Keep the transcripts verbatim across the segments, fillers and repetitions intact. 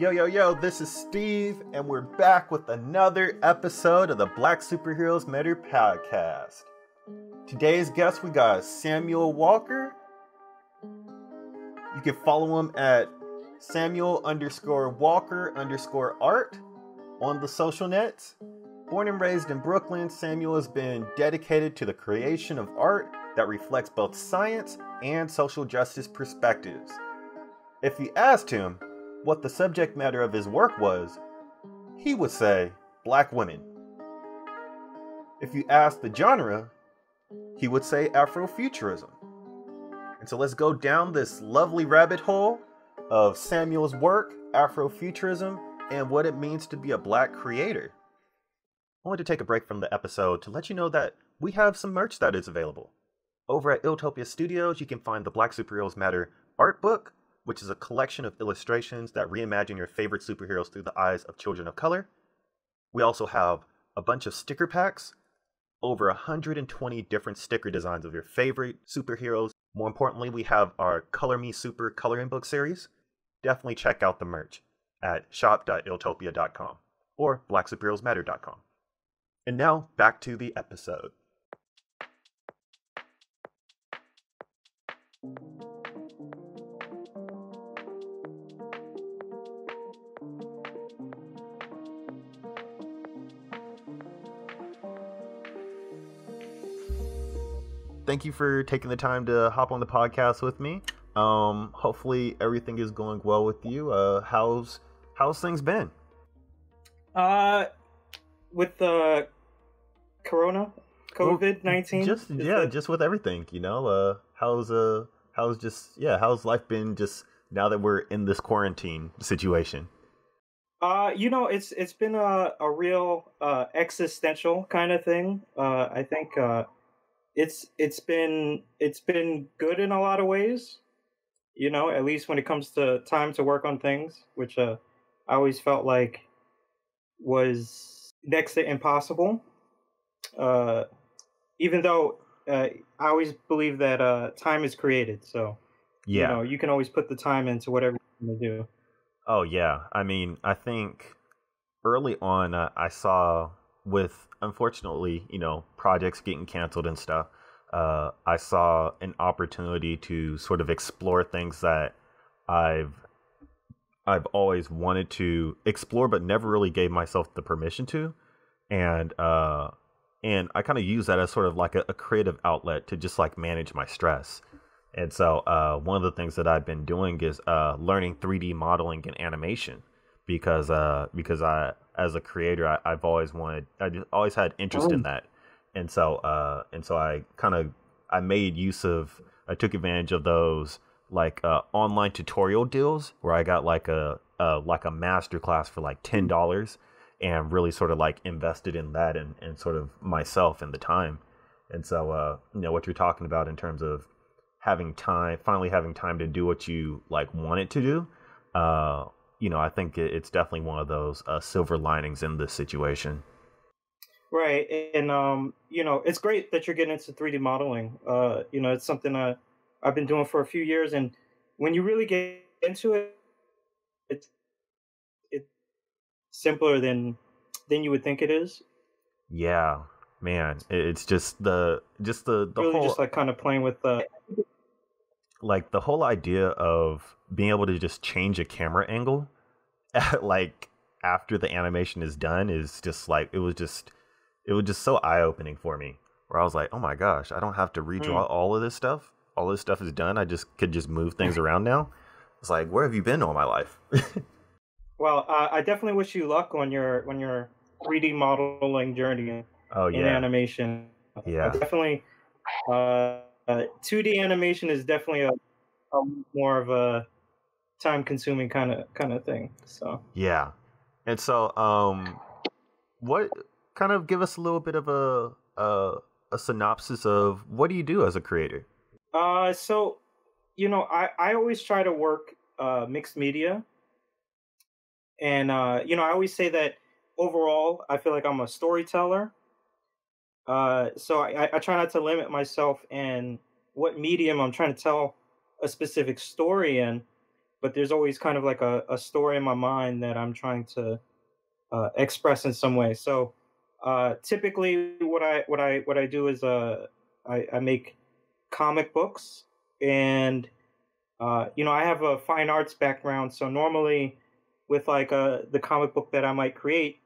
Yo, yo, yo, this is Steve, and we're back with another episode of the Black Superheroes Matter podcast. Today's guest, we got Samuel Walker. You can follow him at Samuel underscore Walker underscore art on the social nets. Born and raised in Brooklyn, Samuel has been dedicated to the creation of art that reflects both science and social justice perspectives. If you asked him what the subject matter of his work was, he would say black women. If you asked the genre, he would say Afrofuturism. And so let's go down this lovely rabbit hole of Samuel's work, Afrofuturism, and what it means to be a black creator. I wanted to take a break from the episode to let you know that we have some merch that is available. Over at Iltopia Studios, you can find the Black Superheroes Matter art book, which is a collection of illustrations that reimagine your favorite superheroes through the eyes of children of color. We also have a bunch of sticker packs, over one hundred twenty different sticker designs of your favorite superheroes. More importantly, we have our Color Me Super coloring book series. Definitely check out the merch at shop dot iltopia dot com or black superheroes matter dot com. And now, back to the episode. Thank you for taking the time to hop on the podcast with me. Um, hopefully everything is going well with you. Uh, how's how's things been? Uh, with the Corona, COVID nineteen. Well, just yeah, that... just with everything, you know. Uh, how's uh, how's just yeah, how's life been just now that we're in this quarantine situation? Uh, you know, it's it's been a a real uh, existential kind of thing. Uh, I think. Uh, It's it's been it's been good in a lot of ways, you know, at least when it comes to time to work on things, which uh, I always felt like was next to impossible. Uh, even though uh, I always believe that uh, time is created. So, yeah, you know, you can always put the time into whatever you want to do. Oh, yeah. I mean, I think early on uh, I saw with, unfortunately, you know, projects getting canceled and stuff, uh, I saw an opportunity to sort of explore things that I've I've always wanted to explore, but never really gave myself the permission to. And uh, and I kind of use that as sort of like a, a creative outlet to just like manage my stress. And so uh, one of the things that I've been doing is uh, learning three D modeling and animation because uh, because I. As a creator, I, I've always wanted, I just always had interest oh. in that. And so, uh, and so I kind of, I made use of, I took advantage of those like uh, online tutorial deals where I got like a, uh, like a masterclass for like ten dollars and really sort of like invested in that and, and sort of myself and the time. And so, uh, you know, what you're talking about in terms of having time, finally having time to do what you like wanted to do, uh, you know, I think it's definitely one of those uh, silver linings in this situation. Right. And, um, you know, it's great that you're getting into three D modeling. Uh, you know, it's something I, I've been doing for a few years. And when you really get into it, it's, it's simpler than than you would think it is. Yeah, man. It's just the just the, the really whole... just like kind of playing with the... like the whole idea of being able to just change a camera angle like after the animation is done is just like, it was just, it was just so eye-opening for me where I was like, oh my gosh, I don't have to redraw mm. all of this stuff. All this stuff is done. I just could just move things around now. It's like, where have you been all my life? Well, uh, I definitely wish you luck on your, on your three D modeling journey oh, yeah. in animation. Yeah, I definitely, uh, Uh, two D animation is definitely a, a more of a time-consuming kind of kind of thing. So yeah, and so um, what kind of give us a little bit of a a, a synopsis of what do you do as a creator? Uh, so you know, I, I always try to work uh, mixed media, and uh, you know, I always say that overall, I feel like I'm a storyteller. Uh, so I, I try not to limit myself in what medium I'm trying to tell a specific story in. but there's always kind of like a, a story in my mind that I'm trying to uh, express in some way. So uh, typically what I, what I, what I do is uh, I, I make comic books, and uh, you know, I have a fine arts background. So normally with like uh, the comic book that I might create,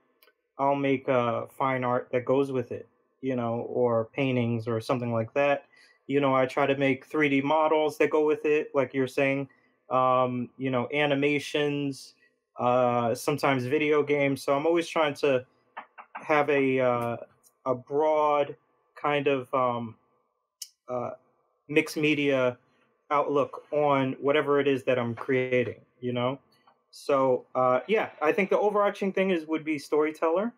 I'll make uh, fine art that goes with it, you know, or paintings or something like that. You know, I try to make three D models that go with it, like you're saying, um, you know, animations, uh, sometimes video games. So I'm always trying to have a uh, a broad kind of um, uh, mixed media outlook on whatever it is that I'm creating, you know. So, uh, yeah, I think the overarching thing is would be storyteller,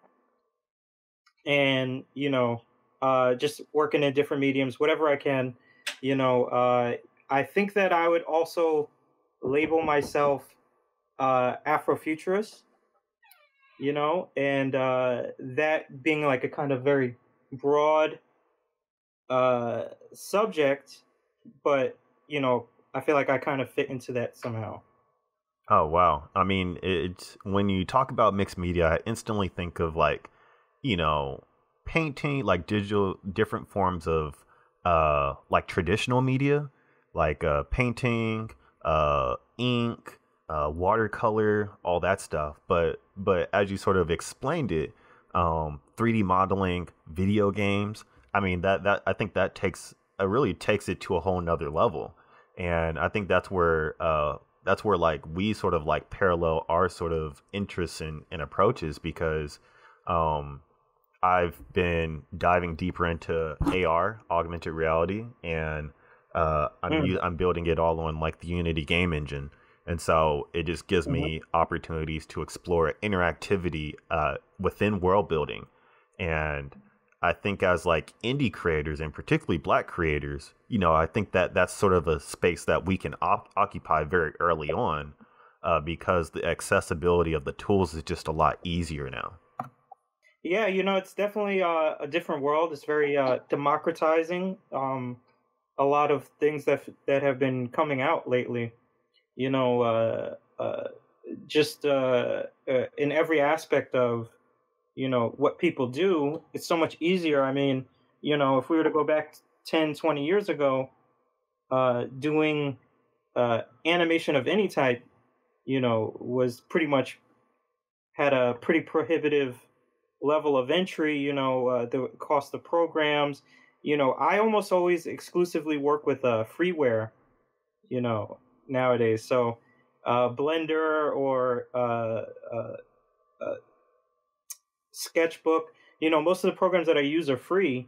and, you know, uh, just working in different mediums, whatever I can, you know. uh, I think that I would also label myself, uh, Afrofuturist, you know, and, uh, that being like a kind of very broad, uh, subject, but, you know, I feel like I kind of fit into that somehow. Oh, wow. I mean, it's when you talk about mixed media, I instantly think of like, you know, painting, like digital, different forms of uh, like traditional media, like uh, painting, uh, ink, uh, watercolor, all that stuff. But but as you sort of explained it, um, three D modeling, video games. I mean, that that I think that takes it really takes it to a whole nother level. And I think that's where uh that's where like we sort of like parallel our sort of interests and, and approaches, because um, I've been diving deeper into A R, augmented reality, and uh, I'm, mm. I'm building it all on like the Unity game engine. And so it just gives mm-hmm. me opportunities to explore interactivity uh, within world building. And I think as like indie creators, and particularly Black creators, you know, I think that that's sort of a space that we can op occupy very early on, uh, because the accessibility of the tools is just a lot easier now. Yeah, you know, it's definitely uh, a different world. It's very uh, democratizing. Um, a lot of things that that have been coming out lately, you know, uh, uh, just uh, uh, in every aspect of, you know, what people do, it's so much easier. I mean, you know, if we were to go back ten, twenty years ago, uh, doing uh, animation of any type, you know, was pretty much had a pretty prohibitive level of entry, you know, uh, the cost of programs. You know, I almost always exclusively work with uh, freeware, you know, nowadays. So uh, Blender or uh, uh, uh, Sketchbook, you know, most of the programs that I use are free,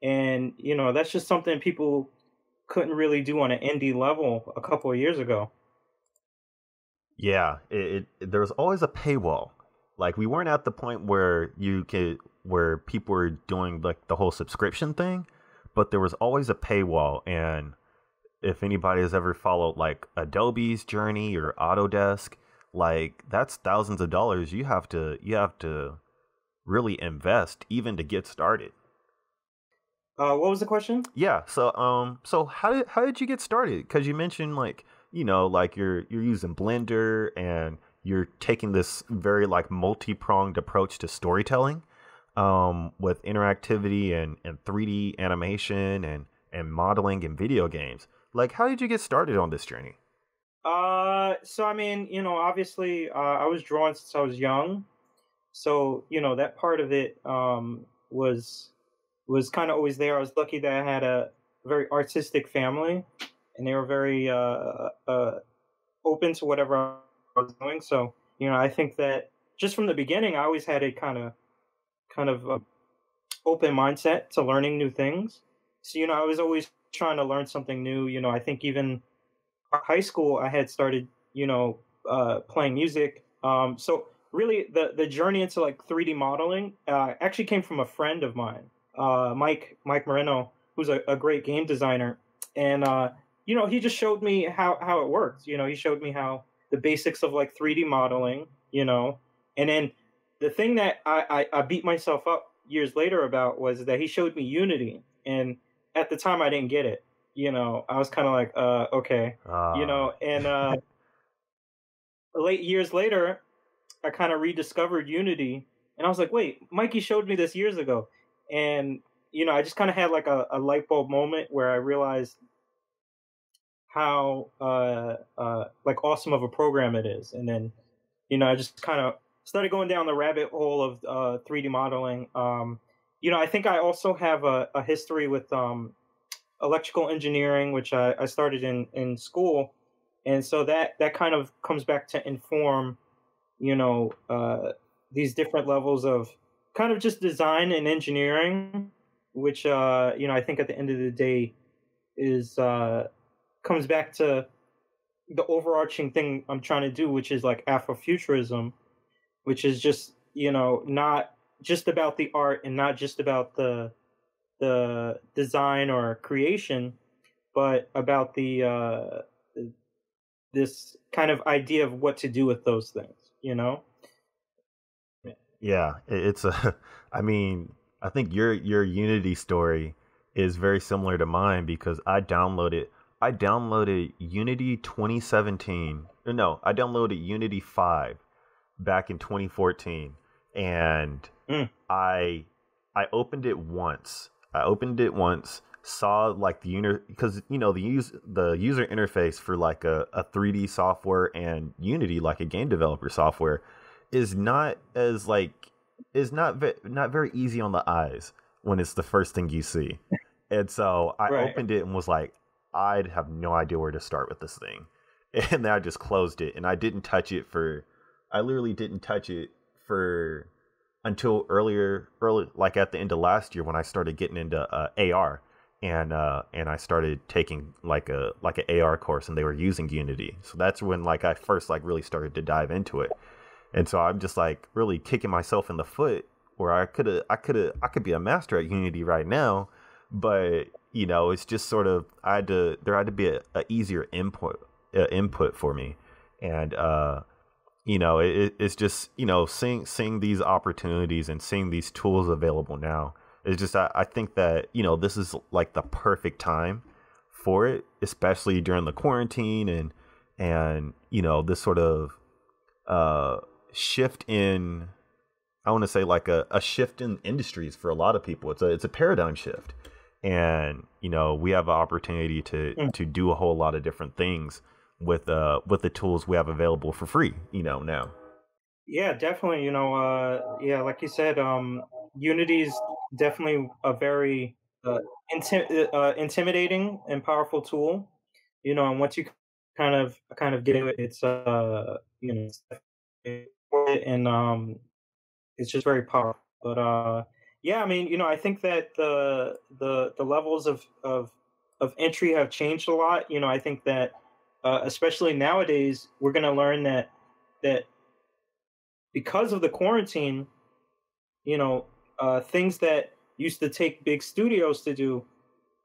and you know, that's just something people couldn't really do on an indie level a couple of years ago. Yeah, it, it there was always a paywall. Like we weren't at the point where you could where people were doing like the whole subscription thing, but there was always a paywall. And if anybody has ever followed like Adobe's journey or Autodesk, like that's thousands of dollars you have to you have to really invest even to get started. Uh, what was the question? Yeah. So, um, so how did, how did you get started? 'Cause you mentioned like, you know, like you're, you're using Blender and you're taking this very like multi-pronged approach to storytelling, um, with interactivity and, and three D animation and, and modeling and video games. Like, how did you get started on this journey? Uh, so, I mean, you know, obviously, uh, I was drawing since I was young. So, you know, that part of it um, was was kind of always there. I was lucky that I had a very artistic family, and they were very uh, uh, open to whatever I was doing. So, you know, I think that just from the beginning, I always had a kind of kind of uh, open mindset to learning new things. So, you know, I was always trying to learn something new. You know, I think even high school, I had started, you know, uh, playing music. Um, so. Really, the, the journey into like three D modeling uh, actually came from a friend of mine, uh, Mike Mike Moreno, who's a, a great game designer. And, uh, you know, he just showed me how, how it works. You know, he showed me how the basics of like three D modeling, you know. And then the thing that I, I, I beat myself up years later about was that he showed me Unity. And at the time, I didn't get it. You know, I was kind of like, uh, okay, uh. you know, and uh, late years later, I kind of rediscovered Unity, and I was like, wait, Mikey showed me this years ago. And, you know, I just kind of had like a, a light bulb moment where I realized how, uh, uh, like awesome of a program it is. And then, you know, I just kind of started going down the rabbit hole of, uh, three D modeling. Um, you know, I think I also have a, a history with, um, electrical engineering, which I, I started in, in school. And so that, that kind of comes back to inform, you know, uh, these different levels of kind of just design and engineering, which, uh, you know, I think at the end of the day is, uh, comes back to the overarching thing I'm trying to do, which is like Afrofuturism, which is just, you know, not just about the art and not just about the, the design or creation, but about the, uh, this kind of idea of what to do with those things, you know? Yeah, it's a, I mean, I think your, your Unity story is very similar to mine, because I downloaded, I downloaded Unity twenty seventeen. No, I downloaded Unity five back in twenty fourteen. And mm. I, I opened it once. I opened it once, saw like the, because, you know, the use, the user interface for like a, a three D software and Unity, like a game developer software, is not as like, is not, ve- not very easy on the eyes when it's the first thing you see. And so I right. opened it and was like, I'd have no idea where to start with this thing. And then I just closed it, and I didn't touch it for, I literally didn't touch it for until earlier, early, like at the end of last year, when I started getting into uh, A R, and, uh, and I started taking like a, like an A R course, and they were using Unity. So that's when like I first like really started to dive into it. And so I'm just like really kicking myself in the foot, where I could have, I could have, I could be a master at Unity right now, but you know, it's just sort of, I had to, there had to be a, a easier input, uh, input for me. And, uh, you know, it, it's just, you know, seeing, seeing these opportunities and seeing these tools available now, it's just, I, I think that, you know, this is like the perfect time for it, especially during the quarantine and, and, you know, this sort of, uh, shift in, I want to say like a, a shift in industries for a lot of people. It's a, it's a paradigm shift. And, you know, we have an opportunity to, mm. to do a whole lot of different things with, uh, with the tools we have available for free, you know, now. Yeah, definitely. You know, uh, yeah, like you said, um, Unity is definitely a very, uh, inti- uh, intimidating and powerful tool, you know, and once you kind of, kind of get it, it's, uh, you know, it's, and, um, it's just very powerful, but, uh, yeah, I mean, you know, I think that the the the levels of of of entry have changed a lot. You know, I think that uh, especially nowadays, we're going to learn that that because of the quarantine, you know, uh, things that used to take big studios to do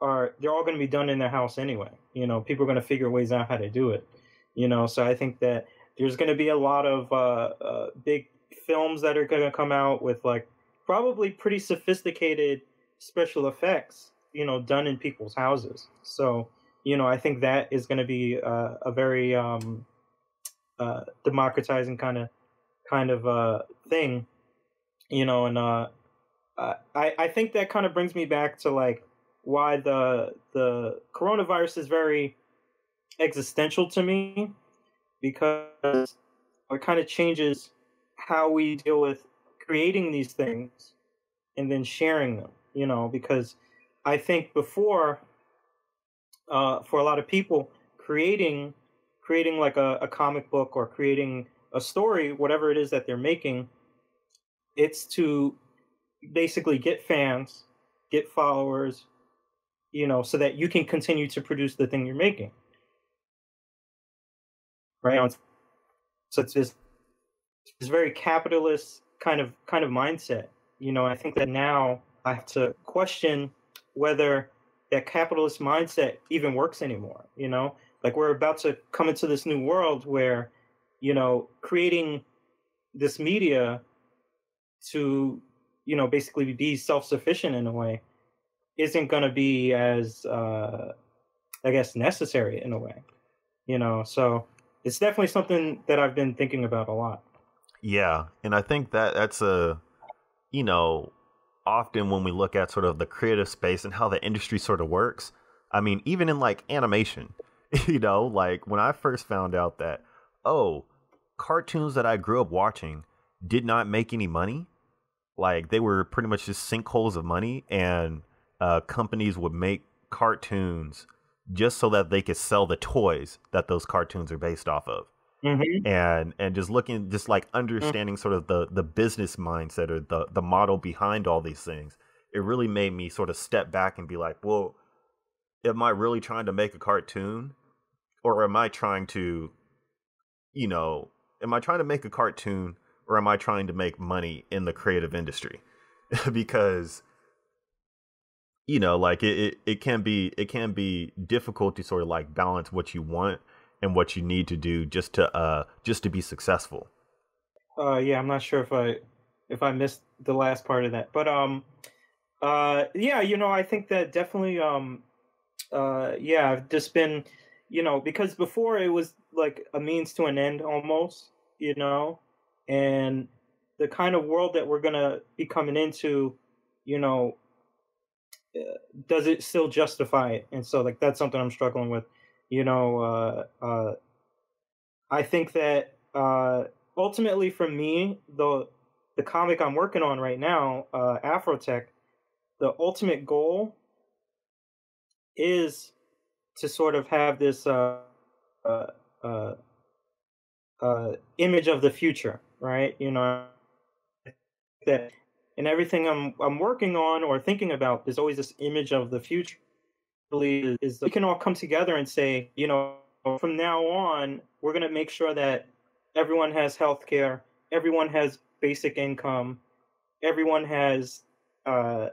are they're all going to be done in their house anyway. You know, people are going to figure ways out how to do it. You know, so I think that there's going to be a lot of uh, uh, big films that are going to come out with like probably pretty sophisticated special effects, you know, done in people's houses. So, you know, I think that is going to be uh, a very um, uh, democratizing kind of kind of uh, thing, you know. And uh, I I think that kind of brings me back to like why the the coronavirus is very existential to me, because it kind of changes how we deal with creating these things and then sharing them, you know, because I think before, uh, for a lot of people, creating, creating like a, a comic book or creating a story, whatever it is that they're making, it's to basically get fans, get followers, you know, so that you can continue to produce the thing you're making. Right. So it's this, it's very capitalist kind of kind of mindset, you know. I think that now I have to question whether that capitalist mindset even works anymore, you know, like we're about to come into this new world where, you know, creating this media to, you know, basically be self-sufficient in a way isn't going to be as, uh, I guess, necessary in a way, you know, so it's definitely something that I've been thinking about a lot. Yeah, and I think that that's a, you know, often when we look at sort of the creative space and how the industry sort of works, I mean, even in like animation, you know, like when I first found out that, oh, cartoons that I grew up watching did not make any money. Like they were pretty much just sinkholes of money, and uh, companies would make cartoons just so that they could sell the toys that those cartoons are based off of. Mm-hmm. And and just looking, just like understanding mm-hmm. sort of the the business mindset or the the model behind all these things, it really made me sort of step back and be like, well, am I really trying to make a cartoon, or am I trying to, you know, am I trying to make a cartoon, or am I trying to make money in the creative industry? Because, you know, like it, it it can be it can be difficult to sort of like balance what you want and what you need to do just to uh just to be successful. Uh yeah, I'm not sure if I if I missed the last part of that. But um uh yeah, you know, I think that definitely um uh yeah, I've just been, you know, because before it was like a means to an end almost, you know, and the kind of world that we're going to be coming into, you know, does it still justify it? And so like that's something I'm struggling with. You know, uh, uh, I think that uh, ultimately for me, the, the comic I'm working on right now, uh, Afrotech, the ultimate goal is to sort of have this uh, uh, uh, uh, image of the future, right? You know, that in everything I'm, I'm working on or thinking about, there's always this image of the future. Is we can all come together and say, you know, from now on, we're going to make sure that everyone has health care, everyone has basic income, everyone has, uh,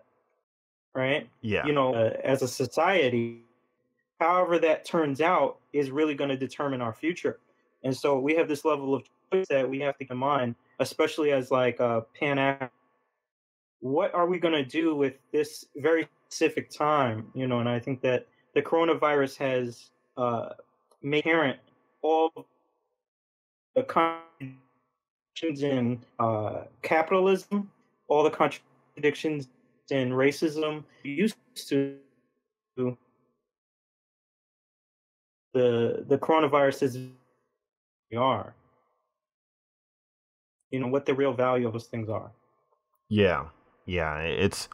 right? Yeah. You know, uh, as a society, however that turns out is really going to determine our future. And so we have this level of choice that we have to keep in mind, especially as like a pan-African. What are we going to do with this very specific time, you know? And I think that the coronavirus has uh, made apparent all the contradictions in uh, capitalism, all the contradictions in racism. We used to the the coronavirus is we are, you know, what the real value of those things are. Yeah. Yeah, it's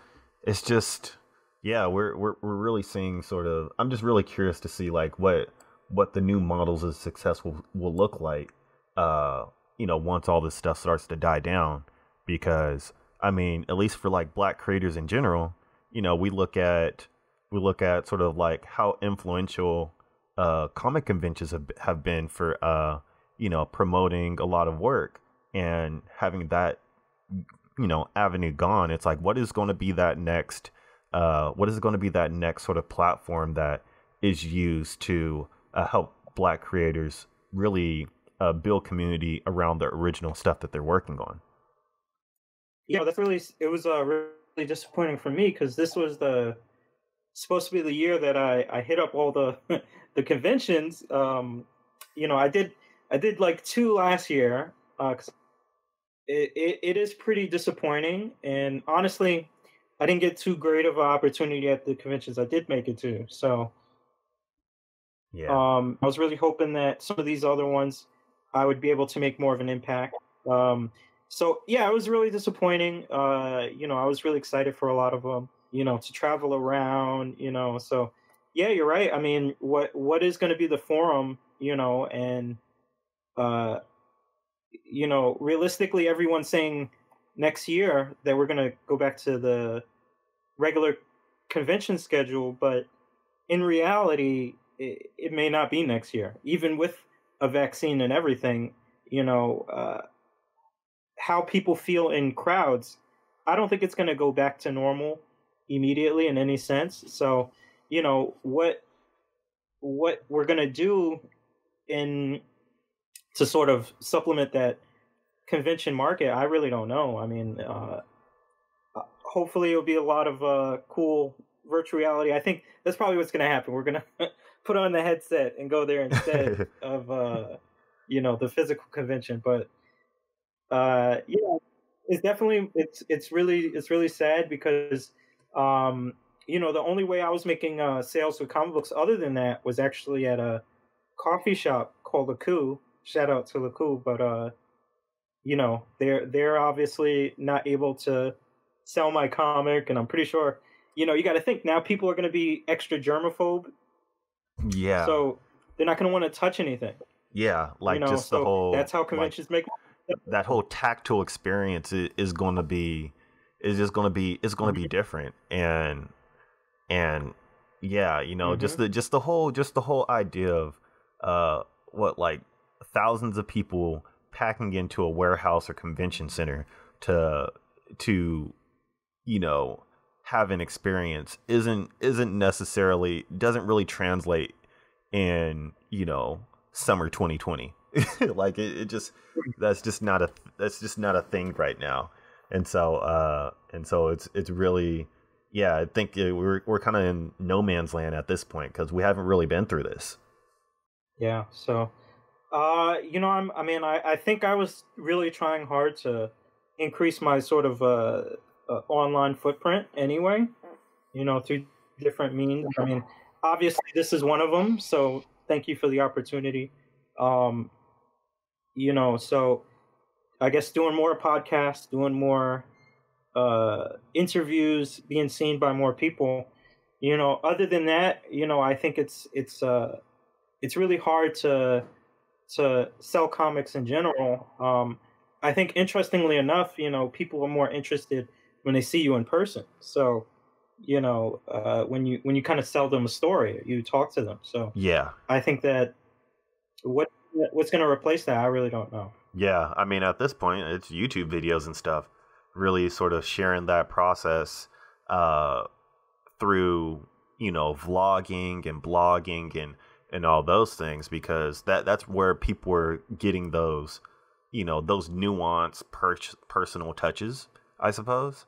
it's just yeah, we're we're we're really seeing sort of. I'm just really curious to see like what what the new models of success will, will look like. Uh, you know, once all this stuff starts to die down, because I mean, at least for like Black creators in general, you know, we look at we look at sort of like how influential uh, comic conventions have have been for uh, you know, promoting a lot of work, and having that, you know, avenue gone, it's like, what is going to be that next, uh, what is going to be that next sort of platform that is used to uh, help Black creators really uh, build community around the original stuff that they're working on? You know, that's really, it was uh, really disappointing for me, because this was the, supposed to be the year that I, I hit up all the, the conventions. Um, you know, I did, I did like two last year, uh, 'cause It, it, it is pretty disappointing, and honestly, I didn't get too great of an opportunity at the conventions I did make it to. So, yeah, um, I was really hoping that some of these other ones I would be able to make more of an impact. Um, so, yeah, it was really disappointing. Uh, you know, I was really excited for a lot of them. You know, to travel around. You know, so yeah, you're right. I mean, what what is going to be the forum? You know, and uh. You know, realistically, everyone's saying next year that we're going to go back to the regular convention schedule, but in reality, it, it may not be next year. Even with a vaccine and everything, you know, uh, how people feel in crowds, I don't think it's going to go back to normal immediately in any sense. So, you know, what what we're going to do in... to sort of supplement that convention market, I really don't know. I mean, uh, hopefully it'll be a lot of uh, cool virtual reality. I think that's probably what's going to happen. We're going to put on the headset and go there instead of uh, you know, the physical convention. But uh, yeah, it's definitely it's it's really it's really sad because um, you know, the only way I was making uh, sales with comic books other than that was actually at a coffee shop called Le Coup. Shout out to Le Coup, but uh, you know, they're they're obviously not able to sell my comic, and I'm pretty sure, you know, you got to think now people are going to be extra germaphobe. Yeah. So they're not going to want to touch anything. Yeah, like you know, just so the whole. That's how conventions like, make. That whole tactile experience is going to be, is just going to be, it's going to be different, and and yeah, you know, mm-hmm. just the just the whole just the whole idea of uh what like thousands of people packing into a warehouse or convention center to to you know have an experience isn't isn't necessarily doesn't really translate in you know summer twenty twenty. Like it, it just that's just not a that's just not a thing right now. And so uh and so it's it's really yeah I think it, we're we're kind of in no man's land at this point because we haven't really been through this. Yeah. So uh you know I'm I mean I I think I was really trying hard to increase my sort of uh Uh, online footprint anyway, you know, through different means. I mean, obviously this is one of them, so thank you for the opportunity. Um, you know, so I guess doing more podcasts, doing more uh, interviews, being seen by more people, you know, other than that, you know, I think it's, it's, uh, it's really hard to, to sell comics in general. Um, I think interestingly enough, you know, people are more interested when they see you in person. So, you know, uh, when you, when you kind of sell them a story, you talk to them. So yeah, I think that what, what's going to replace that, I really don't know. Yeah. I mean, at this point it's YouTube videos and stuff, really sort of sharing that process, uh, through, you know, vlogging and blogging and, and all those things, because that, that's where people are getting those, you know, those nuanced per personal touches, I suppose.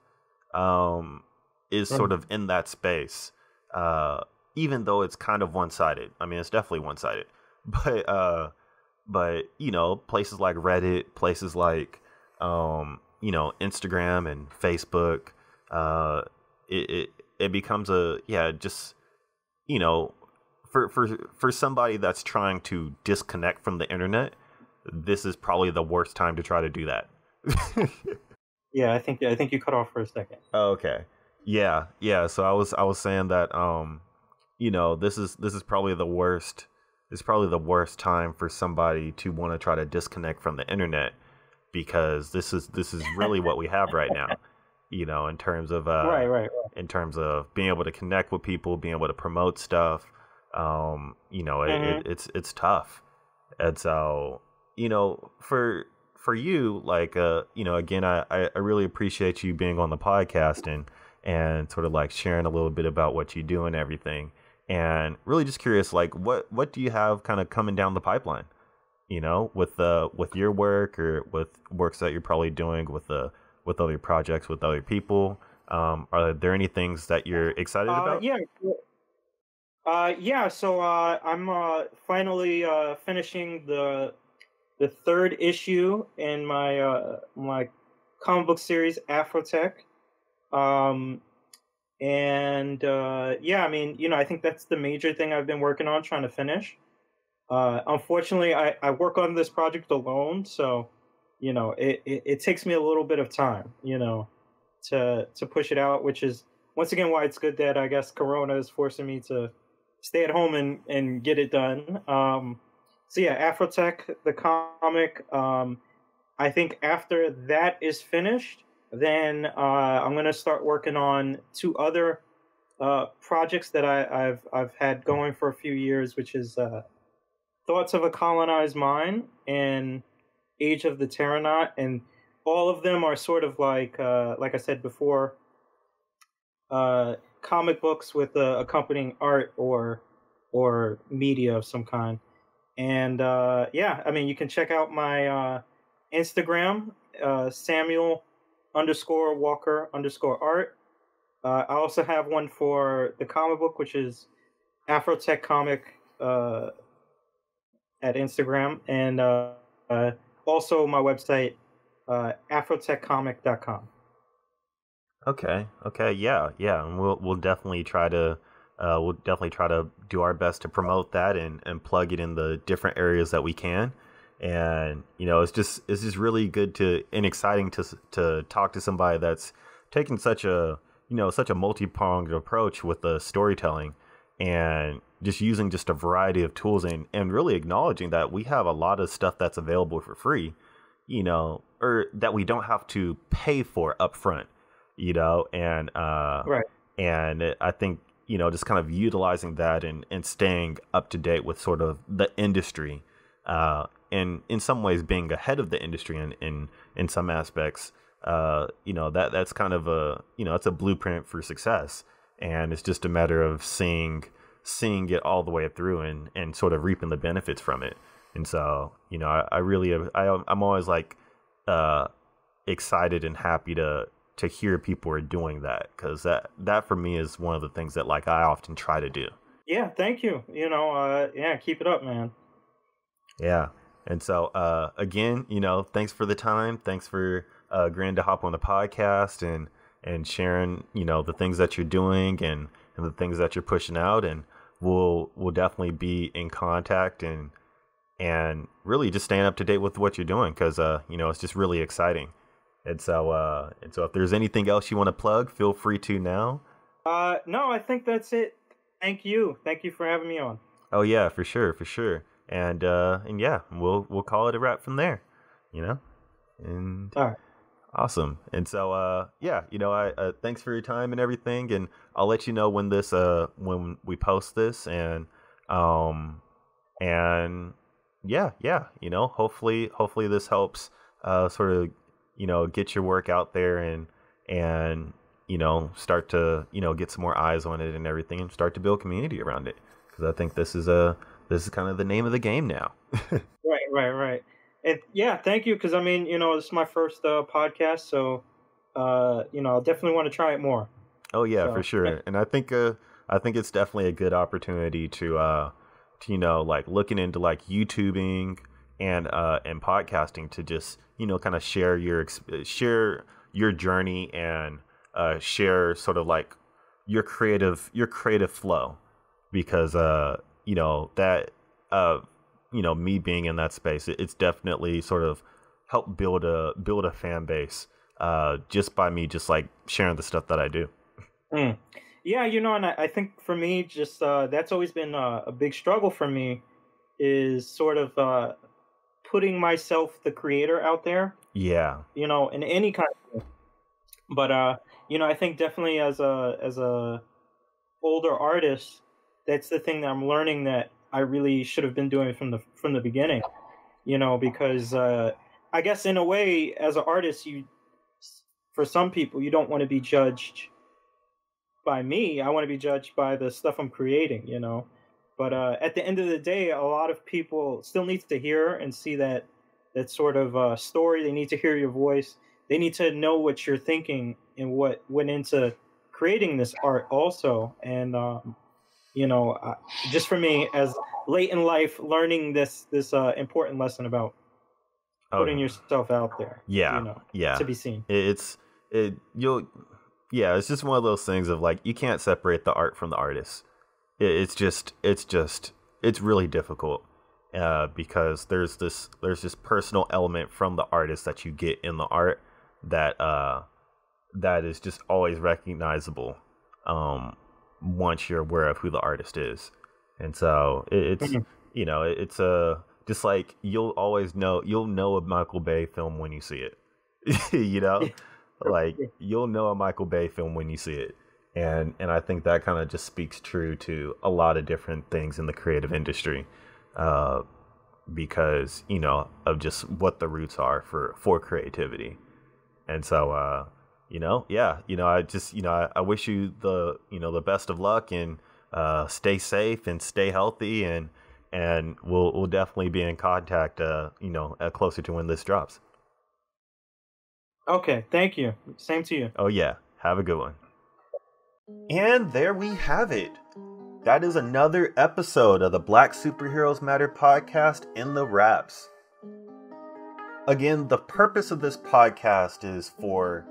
Um, is sort of in that space, uh, even though it's kind of one-sided. I mean, it's definitely one-sided, but uh, but you know, places like Reddit, places like um, you know, Instagram and Facebook, uh, it, it it becomes a yeah, just you know, for for for somebody that's trying to disconnect from the internet, this is probably the worst time to try to do that. Yeah, I think I think you cut off for a second. Oh, okay. Yeah, yeah. So I was I was saying that um, you know, this is this is probably the worst. It's probably the worst time for somebody to want to try to disconnect from the internet, because this is this is really what we have right now. You know, in terms of uh, right, right, right. in terms of being able to connect with people, being able to promote stuff. Um, you know, mm-hmm. it, it, it's it's tough, and so you know for. For you, like, uh, you know, again, I, I really appreciate you being on the podcast and, and sort of like sharing a little bit about what you do and everything. And really just curious, like, what, what do you have kind of coming down the pipeline, you know, with, uh, with your work or with works that you're probably doing with, uh, with other projects, with other people? Um, are there any things that you're excited uh, about? Yeah. Uh, yeah. So, uh, I'm, uh, finally, uh, finishing the, The third issue in my uh, my comic book series, AfroTech, um, and uh, yeah, I mean, you know, I think that's the major thing I've been working on, trying to finish. Uh, unfortunately, I, I work on this project alone, so you know, it, it it takes me a little bit of time, you know, to to push it out, which is once again why it's good that I guess Corona is forcing me to stay at home and and get it done. Um, So yeah, Afrotech, the comic. Um, I think after that is finished, then uh, I'm gonna start working on two other uh, projects that I, I've I've had going for a few years, which is uh, Thoughts of a Colonized Mind and Age of the Terranaut, and all of them are sort of like uh, like I said before, uh, comic books with uh, accompanying art or or media of some kind. And, uh, yeah, I mean, you can check out my, uh, Instagram, uh, Samuel underscore Walker underscore art. Uh, I also have one for the comic book, which is Afrotech comic, uh, at Instagram, and uh, uh, also my website, uh, Afro Tech Comic dot com. Okay. Okay. Yeah. Yeah. And we'll we'll definitely try to uh, we'll definitely try to do our best to promote that and and plug it in the different areas that we can. And you know, it's just it's just really good to and exciting to to talk to somebody that's taking such a you know such a multi-pronged approach with the storytelling and just using just a variety of tools and and really acknowledging that we have a lot of stuff that's available for free, you know, or that we don't have to pay for upfront. You know, and uh, right. and I think, you know, just kind of utilizing that and, and staying up to date with sort of the industry uh, and in some ways being ahead of the industry in, in, in some aspects, uh, you know, that that's kind of a, you know, it's a blueprint for success. And it's just a matter of seeing seeing it all the way through and, and sort of reaping the benefits from it. And so, you know, I, I really I, I'm always like uh, excited and happy to. to hear people are doing that, because that that for me is one of the things that like I often try to do. Yeah, thank you. You know, uh, yeah, keep it up, man. Yeah, and so uh, again, you know, thanks for the time. Thanks for uh, agreeing to hop on the podcast and and sharing, you know, the things that you're doing and and the things that you're pushing out. And we'll we'll definitely be in contact and and really just staying up to date with what you're doing, because uh, you know, it's just really exciting. And so, uh, and so if there's anything else you want to plug, feel free to now. Uh, no, I think that's it. Thank you. Thank you for having me on. Oh yeah, for sure. For sure. And, uh, and yeah, we'll, we'll call it a wrap from there, you know, and all right. Awesome. And so, uh, yeah, you know, I, uh, thanks for your time and everything. And I'll let you know when this, uh, when we post this and, um, and yeah, yeah, you know, hopefully, hopefully this helps, uh, sort of, you know, get your work out there and, and, you know, start to, you know, get some more eyes on it and everything and start to build community around it. Cause I think this is a, this is kind of the name of the game now. right, right, right. And yeah, thank you. Cause I mean, you know, this is my first uh, podcast, so, uh, you know, I'll definitely want to try it more. Oh yeah, so. For sure. And I think, uh, I think it's definitely a good opportunity to, uh, to, you know, like looking into like YouTubing and, uh, and podcasting to just, you know, kind of share your share your journey and uh, share sort of like your creative your creative flow, because uh, you know that uh, you know me being in that space, it's definitely sort of helped build a build a fan base uh, just by me just like sharing the stuff that I do. Mm. Yeah, you know, and I, I think for me, just uh, that's always been a, a big struggle for me is sort of. Uh, putting myself, the creator, out there. Yeah. You know, in any kind of thing. But, uh, you know, I think definitely as a, as a older artist, that's the thing that I'm learning that I really should have been doing from the, from the beginning, you know, because, uh, I guess in a way as an artist, you, for some people, you don't want to be judged by me. I want to be judged by the stuff I'm creating, you know? But uh, at the end of the day, a lot of people still need to hear and see that that sort of uh, story. They need to hear your voice. They need to know what you're thinking and what went into creating this art also. And, um, you know, uh, just for me, as late in life, learning this this uh, important lesson about oh, putting yourself out there. Yeah, you know, yeah. To be seen. It's it you'll yeah. It's just one of those things of like you can't separate the art from the artist. It's just, it's just, it's really difficult uh, because there's this, there's this personal element from the artist that you get in the art that, uh, that is just always recognizable um, once you're aware of who the artist is. And so it's, mm-hmm. you know, it's uh, just like, you'll always know, you'll know a Michael Bay film when you see it, you know, like you'll know a Michael Bay film when you see it. And and I think that kind of just speaks true to a lot of different things in the creative industry, uh, because you know of just what the roots are for for creativity, and so uh, you know yeah you know I just you know I, I wish you the you know the best of luck and uh, stay safe and stay healthy and and we'll we'll definitely be in contact uh, you know closer to when this drops. Okay, thank you. Same to you. Oh yeah, have a good one. And there we have it. That is another episode of the Black Superheroes Matter podcast in the wraps. Again, the purpose of this podcast is for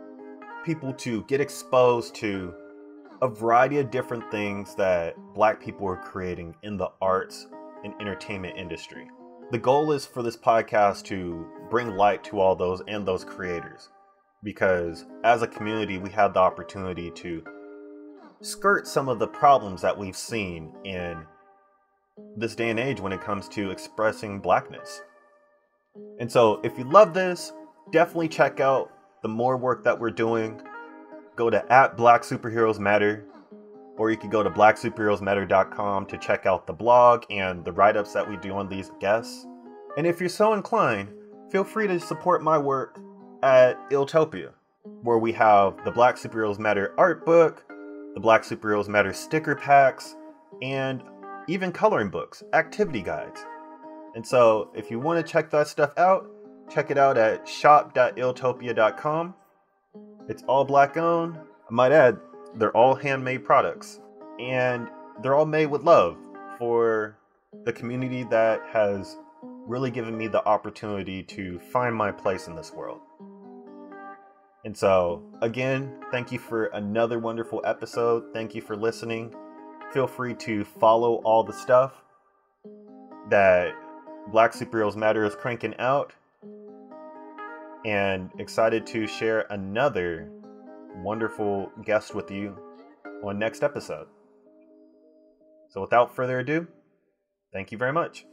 people to get exposed to a variety of different things that Black people are creating in the arts and entertainment industry. The goal is for this podcast to bring light to all those and those creators, because as a community, we have the opportunity to skirt some of the problems that we've seen in this day and age when it comes to expressing Blackness. And so if you love this, definitely check out the more work that we're doing. Go to at Black Superheroes Matter, or you can go to black superheroes matter dot com to check out the blog and the write-ups that we do on these guests. And if you're so inclined, feel free to support my work at Iltopia, where we have the Black Superheroes Matter art book, the Black Superheroes Matter sticker packs, and even coloring books, activity guides. And so if you want to check that stuff out, check it out at shop dot iltopia dot com. It's all Black owned. I might add, they're all handmade products, and they're all made with love for the community that has really given me the opportunity to find my place in this world. And so, again, thank you for another wonderful episode. Thank you for listening. Feel free to follow all the stuff that Black Superheroes Matter is cranking out. And excited to share another wonderful guest with you on next episode. So without further ado, thank you very much.